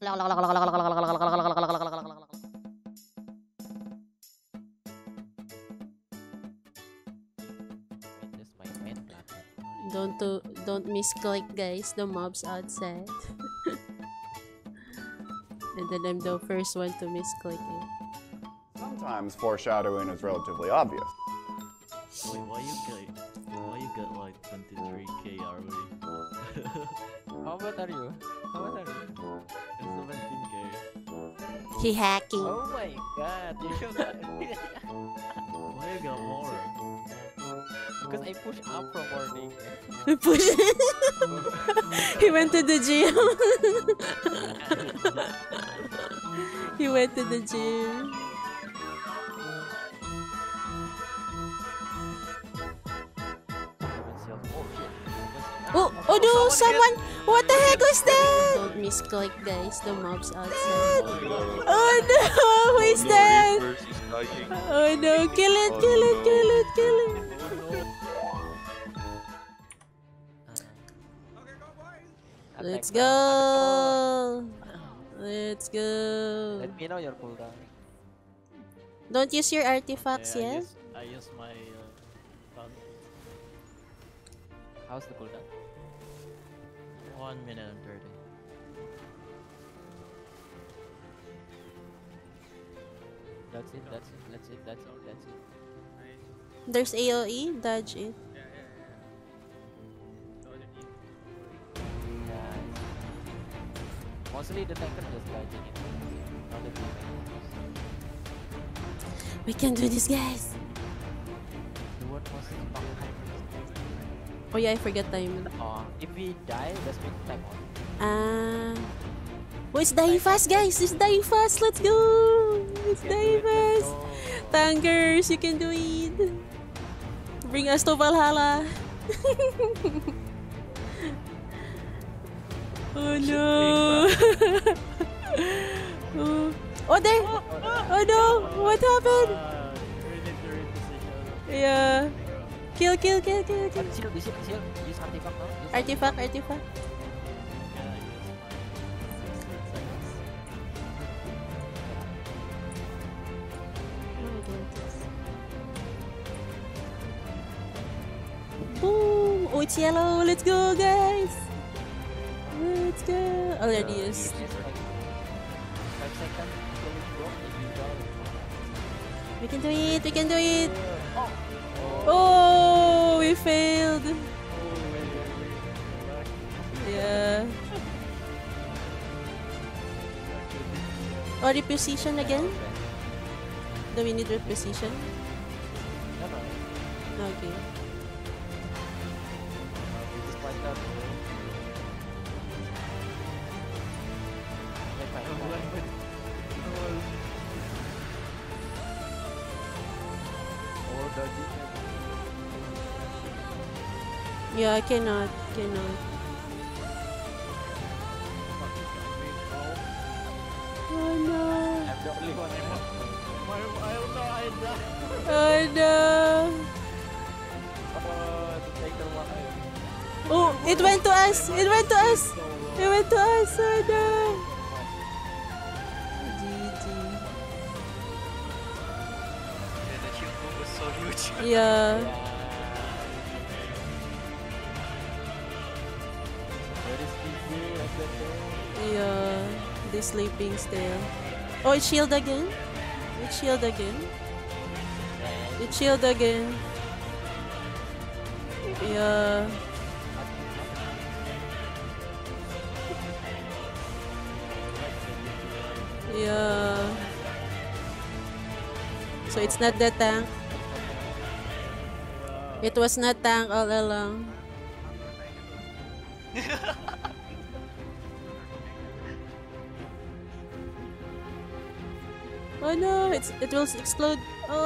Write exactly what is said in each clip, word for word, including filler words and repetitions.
This my main platform. Don't to, don't misclick, guys. The mobs outside. And then I'm the first one to misclick it. Sometimes foreshadowing is relatively obvious. Wait, why you get, why you get like twenty-three K already? How bad are you? How bad are you? It's seventeen K. He hacking. Oh my god! You got... Why you got more? Because I push up from morning. Push. He went to the gym. He went to the gym. Oh, oh no, someone! What the heck was that? Don't misclick, guys, the mobs outside. Oh no, who is that? Oh no, kill it, kill it, kill it, kill it. Let's go! Let's go! Let me know your cooldown. Don't use your artifacts yet. I use my... How's the cooldown? One minute and thirty. That's it, that's it, that's it, that's it, that's it. There's AoE, dodge it. Yeah, yeah, yeah. Nice. Mostly the tanker just dodging it. Not the tanker. We can do this, guys! The word was oh yeah, I forget time. Oh, if we die, let's make time on. Ah. Oh, it's dying fast, guys! It's dying fast! Let's go! It's dying fast! Tankers, you can do it! Bring us to Valhalla! Oh no! Oh there! Oh no! What happened? Yeah. Kill, kill, kill, kill, kill. Artifact, artifact. Boom! Oh, it's yellow. Let's go, guys. Let's go. Already is. We can do it. We can do it. Oh, we failed. Yeah. Or reposition again? Do we need reposition? Okay. Yeah, I cannot, cannot. Oh no! I'm the only one. I'll die. Oh no! Oh, it went to us. It went to us. It went to us. Oh no! G G. Yeah, the shield bomb was so huge. Yeah. Yeah, the sleeping still. Oh, it shield again. It shield again. It shield again. Yeah. Yeah. So it's not the tank. It was not tank all along. Oh no, it's, it will explode. Oh.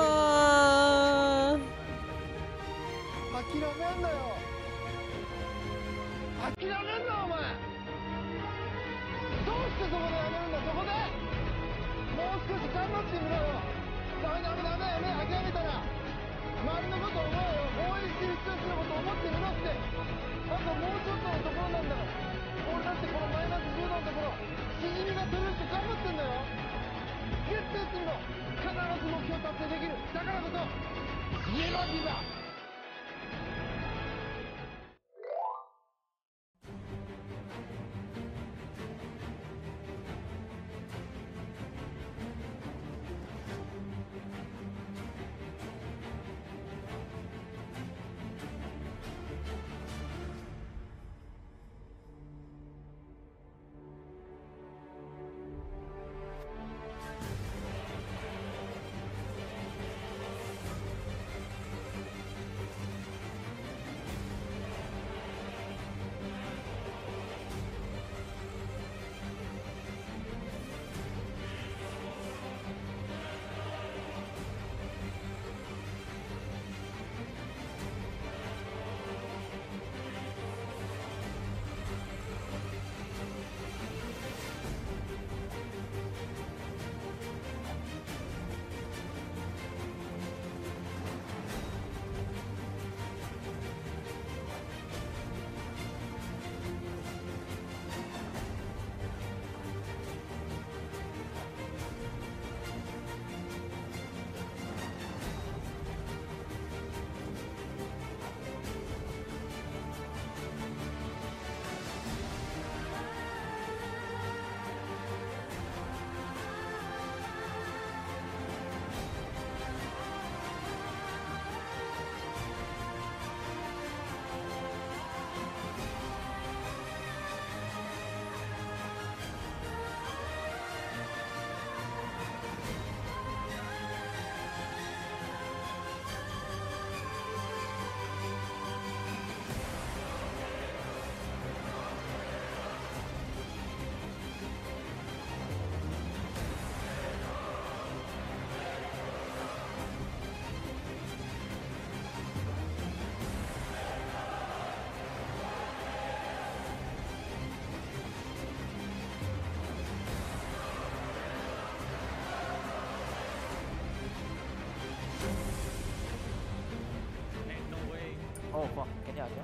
aja.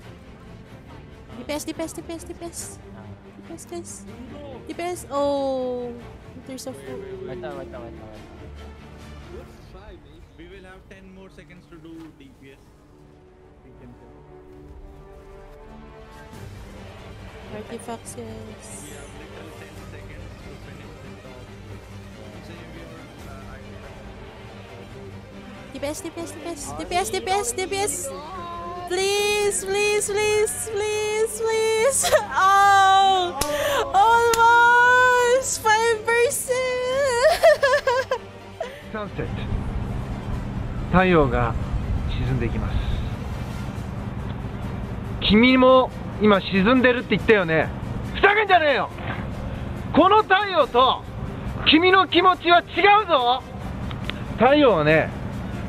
Dipes, dipes, dipes, dipes. Dipes, guys. Dipes. Oh, there's a food. Wait, wait, wait, wait, wait. We will have ten more seconds to do D P S. We can do. Artifacts, yes. We have little ten seconds to finish the job. So you will uh, activate. D P S, D P S, D P S, D P S, D P S, D P S. Please, please, please, please, please. Oh, almost five percent. Sunset. 太陽が沈んでいきます。君も今沈んでるって言ったよね。ふざけんじゃねえよ。この太陽と君の気持ちは違うぞ。太陽はね、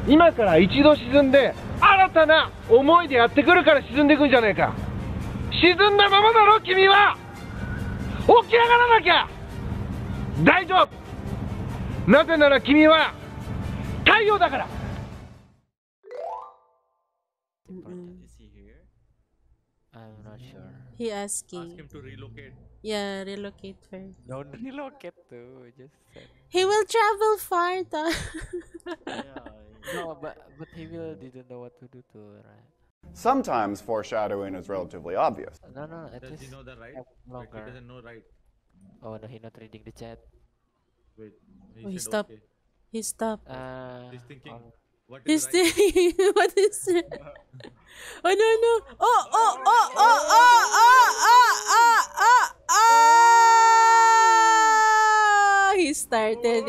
今から一度沈んで新たな思いでやってくるから沈んでいくんじゃねえか。沈んだままだろ君は。起き上がらなきゃ大丈夫。なぜなら君は太陽だから。 Mm-mm. Is he here? I'm not sure. He asking. Ask him to relocate. Yeah, relocate first. Don't relocate too. Just. Said. He will travel far though. Yeah, yeah. No, but but he will didn't know what to do too, right? Sometimes foreshadowing is relatively obvious. No, no. At Does least he know the right? Like he doesn't know right. Oh no, he's not reading the chat. Wait. He, oh, he stopped. Okay. He stopped. Uh, he's thinking. Um, What is this? What is it? Oh no no! Oh oh oh oh oh oh oh oh oh! He started it.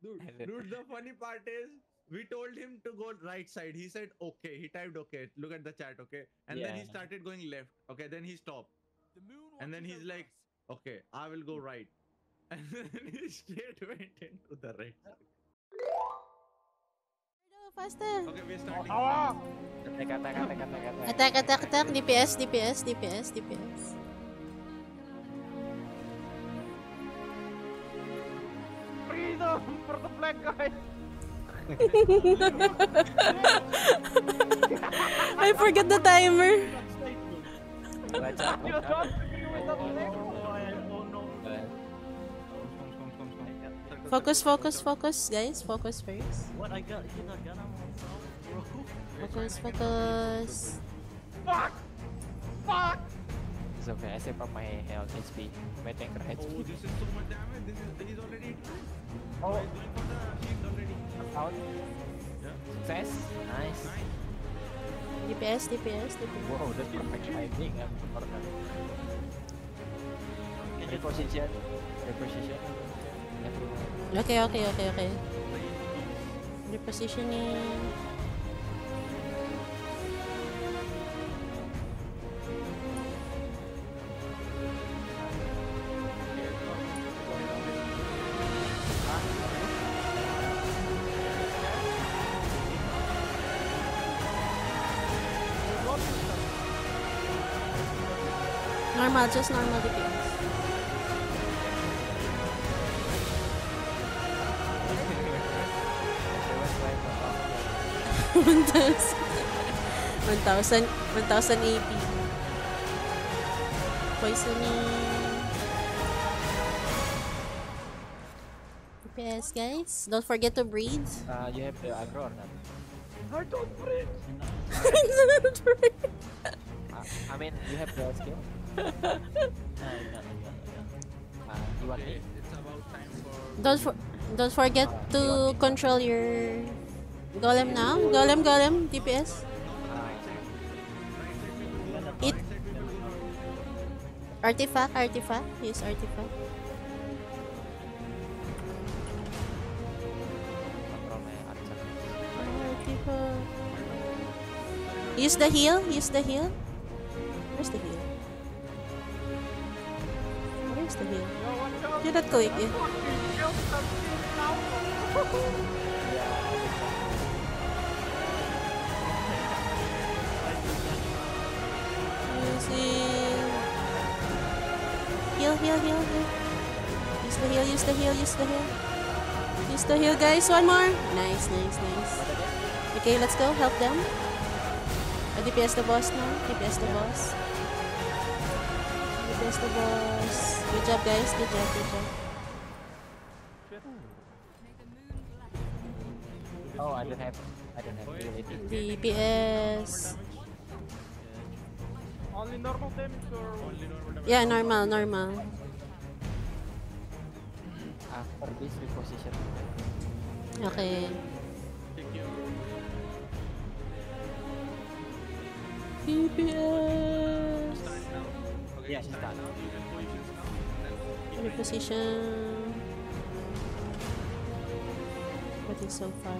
Dude, dude, the funny part is we told him to go right side. He said okay. He typed okay. Look at the chat, okay? And yeah. Then he started going left. Okay, then he stopped. And then he's like, okay, I will go right. And then he straight went into the right. Faster. Okay, we're starting. Oh. Attack, attack, attack, attack, attack, attack, attack. D P S, D P S, D P S, D P S. Freedom for the flag, guys. I forgot the timer. You don't agree with the flag. Focus, focus, focus, guys. Focus first. What I got? You not gonna focus, focus. Fuck! Fuck! It's okay. I saved up my health, H P, my tanker H P. Oh, this is so much damage. This is he's already. Oh, he's going for the shield already. Out. Success. Nice. D P S, D P S, D P S. Wow, that's perfect timing. I'm super happy. Reposition, reposition. Okay, okay, okay, okay. Repositioning. Normal, just normal D P S. one thousand, one thousand A P. Poisoning. D P S, guys. Don't forget to breathe. Uh, you have the aggro or not? I don't breathe! I don't breathe! uh, I mean, you have the skill? uh, yeah, yeah, yeah. Uh, you want me? It's about time for... Don't for don't forget uh, to you control your golem now. Golem, golem, D P S. Uh, It artifact, artifact. Use artifact. Artifact. Use the heal. Use the heal. Where's the heal? Where's the heal? You're not going in. Heal, heal, heal, heal. Use the the heal, use the heal, use the heal. Use the heal, guys. One more. Nice, nice, nice. Okay, let's go. Help them. I D P S the boss now. D P S the boss. D P S the boss. Good job, guys. Good job, good job. Oh, I don't have. I don't have really D P S. Only normal damage or only normal damage? Yeah, normal, normal. After this reposition. Okay. Thank you. D P S. Okay, yeah, she's done. Reposition. What is so far?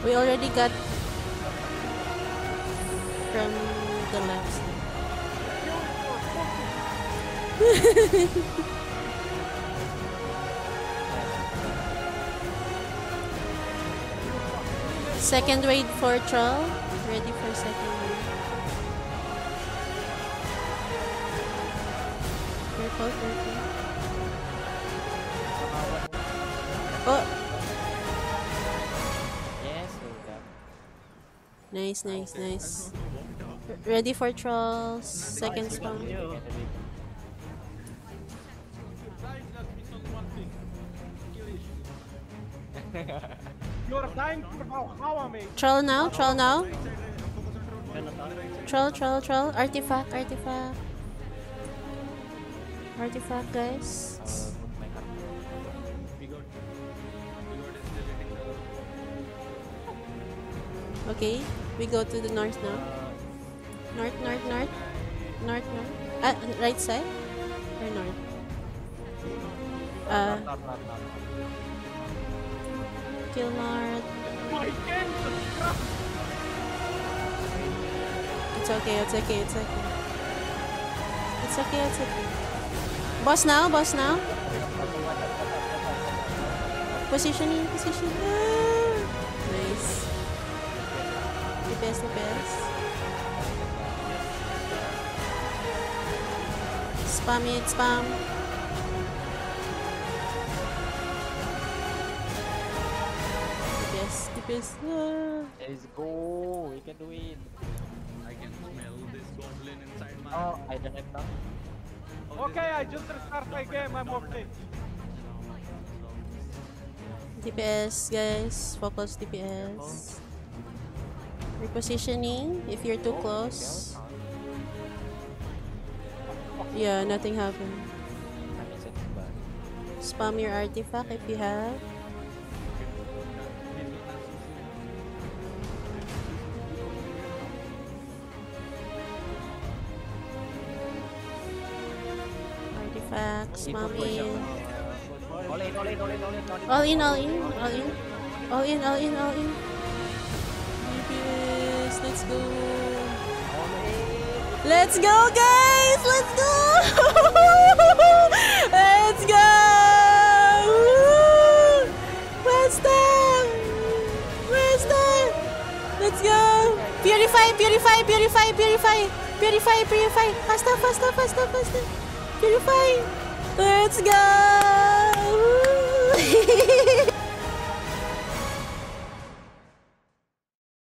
We already got from the left. Second raid for Troll. Ready for second raid. Purple, purple. Oh! Nice, nice, nice. Ready for Trolls. Second spawn. Troll now, troll now. Troll, troll, troll. Artifact, artifact. Artifact, guys. Okay, we go to the north now. North, north, north. North, north. Ah, right side? Or north? Uh. Kill north. It's okay, it's okay, it's okay. It's okay, it's okay. Boss now, boss now. Positioning, positioning. Ah, nice. Best, best. Spam it, spam. Best, best. Let's go. We can do it. I can smell this goblin inside my. Oh, I don't have time. Okay, I just restart my game. I'm okay. D P S, guys. Focus D P S. Repositioning if you're too close. Yeah, nothing happened. Spam your artifact if you have. Artifact, spam in. All in, all in, all in, all in, all in, all in, all in, all in, all in, all in. Let's go. Let's go, guys. Let's go. Let's go. Let's go. Let's go. Let's go. Purify, purify, purify, purify, purify, purify. Faster, faster, faster, faster. Purify. Let's go.